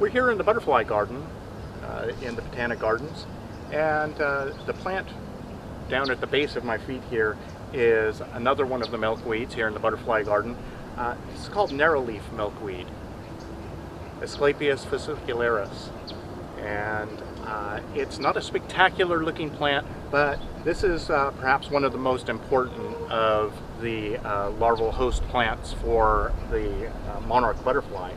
We're here in the butterfly garden, in the Botanic Gardens, and the plant down at the base of my feet here is another one of the milkweeds here in the butterfly garden. It's called narrowleaf milkweed, Asclepias fascicularis, and it's not a spectacular looking plant, but this is perhaps one of the most important of the larval host plants for the monarch butterfly.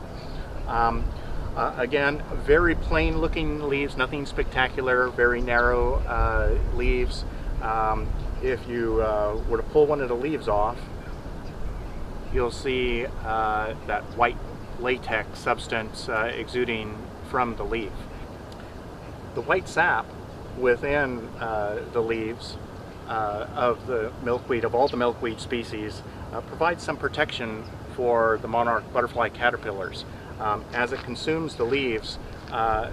Again, very plain looking leaves, nothing spectacular, very narrow leaves. If you were to pull one of the leaves off, you'll see that white latex substance exuding from the leaf. The white sap within the leaves of the milkweed, of all the milkweed species, provides some protection for the monarch butterfly caterpillars. As it consumes the leaves,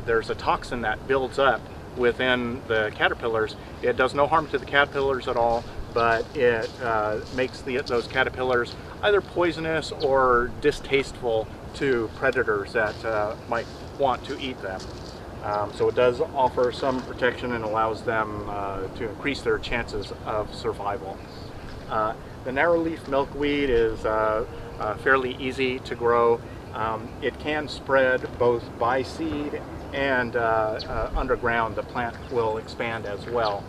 there's a toxin that builds up within the caterpillars. It does no harm to the caterpillars at all, but it makes those caterpillars either poisonous or distasteful to predators that might want to eat them. So it does offer some protection and allows them to increase their chances of survival. The narrowleaf milkweed is fairly easy to grow. It can spread both by seed and underground. The plant will expand as well.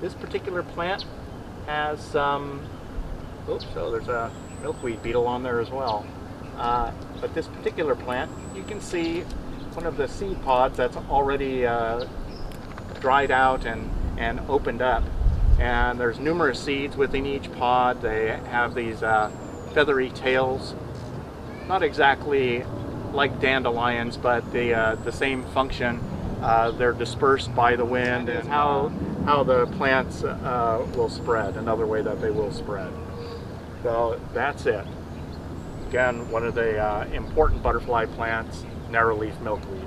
This particular plant has some, oops, so there's a milkweed beetle on there as well. But this particular plant, you can see one of the seed pods that's already dried out and opened up. And there's numerous seeds within each pod. They have these feathery tails. Not exactly like dandelions, but the same function. They're dispersed by the wind, and how the plants will spread, another way that they will spread. So that's it. Again, one of the important butterfly plants, narrowleaf milkweed.